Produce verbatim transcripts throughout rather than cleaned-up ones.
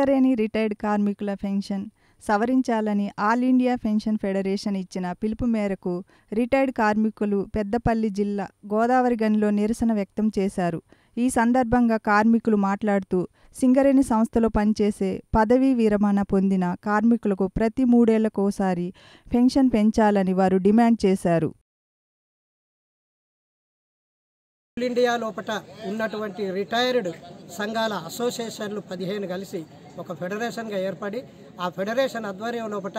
అడగరేని retired కార్మికుల pension సవరించాలని all India pension federation ఇచ్చిన పిలుపు మేరకు రిటైర్డ్ కార్మికులు పెద్దపల్లి జిల్లా గోదావరిగన్లో నిరసన వ్యక్తం చేశారు। ఈ సందర్భంగా కార్మికులు మాట్లాడుతూ సింగరేణి సంస్థలో పనిచేసే పదవీ విరమణ పొందిన కార్మికులకు ప్రతి మూడేళ్లకోసారి పెన్షన్ పెంచాలని వారు డిమాండ్ చేశారు। ఆల్ ఇండియా లోపట ఉన్నటువంటి రిటైర్డ్ సంఘాల అసోసియేషన్లు పదిహేను కలిసి ఒక ఫెడరేషన్గా ఏర్పడి ఆ ఫెడరేషన్ ఆధ్వర్యం లోపట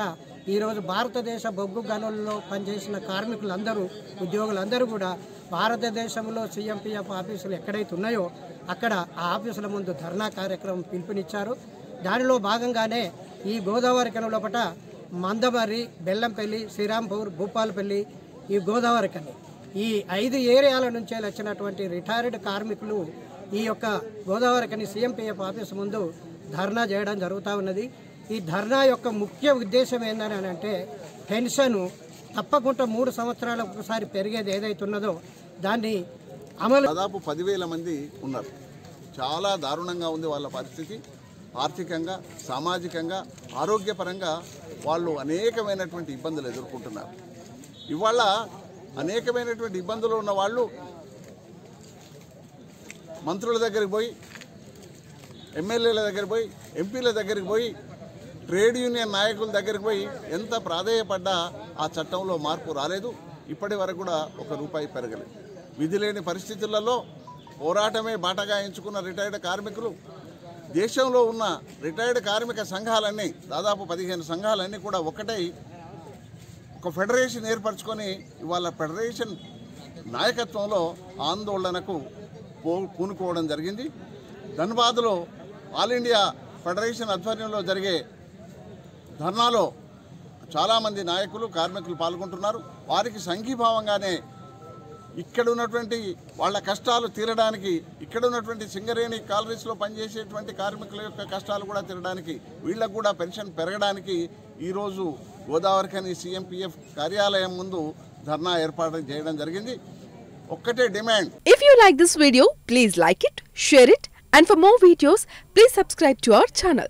ఈరోజు భారతదేశ బొగ్గు గనుల్లో పనిచేసిన కార్మికులందరూ ఉద్యోగులందరూ కూడా భారతదేశంలో సీఎంపీఎఫ్ ఆఫీసులు ఎక్కడైతే ఉన్నాయో అక్కడ ఆ ఆఫీసుల ముందు ధర్నా కార్యక్రమం పిలుపునిచ్చారు। దానిలో భాగంగానే ఈ గోదావరి కని లోపట మందమర్రి, బెల్లంపల్లి, శ్రీరాంపూర్, భూపాలపల్లి, ఈ గోదావరి కని ఈ ఐదు ఏరియాల నుంచే వచ్చినటువంటి రిటైర్డ్ కార్మికులు ఈ యొక్క గోదావరికని సీఎంపీఎఫ్ ఆఫీస్ ముందు ధర్నా చేయడం జరుగుతూ ఉన్నది। ఈ ధర్నా యొక్క ముఖ్య ఉద్దేశం ఏంటని అంటే పెన్షను తప్పకుండా మూడు సంవత్సరాలకు ఒకసారి పెరిగేది ఏదైతే ఉన్నదో దాన్ని అమలు దాదాపు పదివేల మంది ఉన్నారు। చాలా దారుణంగా ఉంది వాళ్ళ పరిస్థితి, ఆర్థికంగా, సామాజికంగా, ఆరోగ్యపరంగా వాళ్ళు అనేకమైనటువంటి ఇబ్బందులు ఎదుర్కొంటున్నారు। ఇవాళ అనేకమైనటువంటి ఇబ్బందులు ఉన్న వాళ్ళు మంత్రుల దగ్గరికి పోయి, ఎమ్మెల్యేల దగ్గరికి పోయి, ఎంపీల దగ్గరికి పోయి, ట్రేడ్ యూనియన్ నాయకుల దగ్గరికి పోయి ఎంత ప్రాధాయపడ్డా ఆ చట్టంలో మార్పు రాలేదు। ఇప్పటి వరకు కూడా ఒక రూపాయి పెరగలేదు। విధి లేని పరిస్థితులలో పోరాటమే బాటగా ఎంచుకున్న రిటైర్డ్ కార్మికులు, దేశంలో ఉన్న రిటైర్డ్ కార్మిక సంఘాలన్నీ దాదాపు పదిహేను సంఘాలన్నీ కూడా ఒకటై ఒక ఫెడరేషన్ ఏర్పరచుకొని ఇవాళ ఫెడరేషన్ నాయకత్వంలో ఆందోళనకు పో పూనుకోవడం జరిగింది। ధన్బాద్లో ఆల్ ఇండియా ఫెడరేషన్ ఆధ్వర్యంలో జరిగే ధర్నాలో చాలామంది నాయకులు, కార్మికులు పాల్గొంటున్నారు। వారికి సంఘీభావంగానే ఇక్కడ ఉన్నటువంటి వాళ్ళ కష్టాలు తీరడానికి, ఇక్కడ ఉన్నటువంటి సింగరేణి కాలనీస్లో పనిచేసేటువంటి కార్మికుల యొక్క కష్టాలు కూడా తీరడానికి, వీళ్ళకు కూడా పెన్షన్ పెరగడానికి ఈరోజు గోదావరికని సీఎంపీఎఫ్ కార్యాలయం ముందు ధర్నా ఏర్పాటు చేయడం జరిగింది। ఒక్కటే demand, if you like this video Please like it, share it, and for more videos, please subscribe to our channel.